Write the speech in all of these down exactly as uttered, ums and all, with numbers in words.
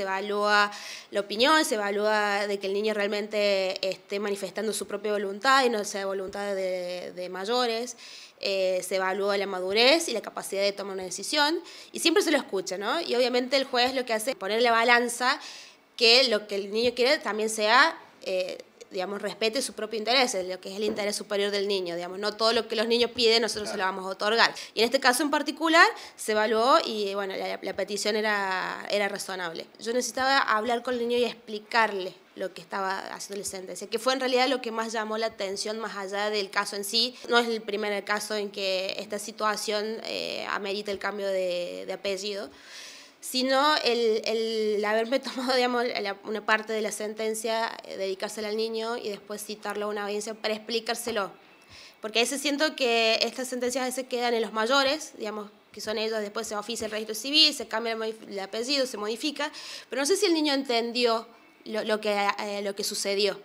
se evalúa la opinión, se evalúa de que el niño realmente esté manifestando su propia voluntad y no sea voluntad de, de mayores, eh, se evalúa la madurez y la capacidad de tomar una decisión, y siempre se lo escucha, ¿no? Y obviamente el juez lo que hace es poner la balanza que lo que el niño quiere también sea... Eh, digamos, respete su propio interés, lo que es el interés superior del niño, digamos, no todo lo que los niños piden nosotros claro. se lo vamos a otorgar. Y en este caso en particular se evaluó y, bueno, la, la petición era, era razonable. Yo necesitaba hablar con el niño y explicarle lo que estaba haciendo la sentencia, que fue en realidad lo que más llamó la atención más allá del caso en sí. No es el primer caso en que esta situación eh, amerita el cambio de, de apellido, sino el, el haberme tomado, digamos, la, una parte de la sentencia, dedicársela al niño y después citarlo a una audiencia para explicárselo. Porque a veces siento que estas sentencias a veces quedan en los mayores, digamos, que son ellos, después se oficia el registro civil, se cambia el, el apellido, se modifica, pero no sé si el niño entendió lo, lo, que, eh, lo que sucedió.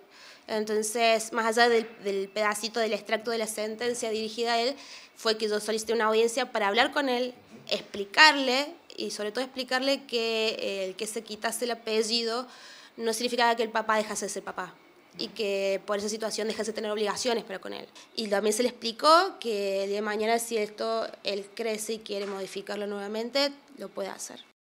Entonces, más allá del, del pedacito del extracto de la sentencia dirigida a él, fue que yo solicité una audiencia para hablar con él, explicarle, y sobre todo explicarle que el que se quitase el apellido no significaba que el papá dejase de ser papá y que por esa situación dejase de tener obligaciones para con él. Y también se le explicó que el día de mañana, si esto él crece y quiere modificarlo nuevamente, lo puede hacer.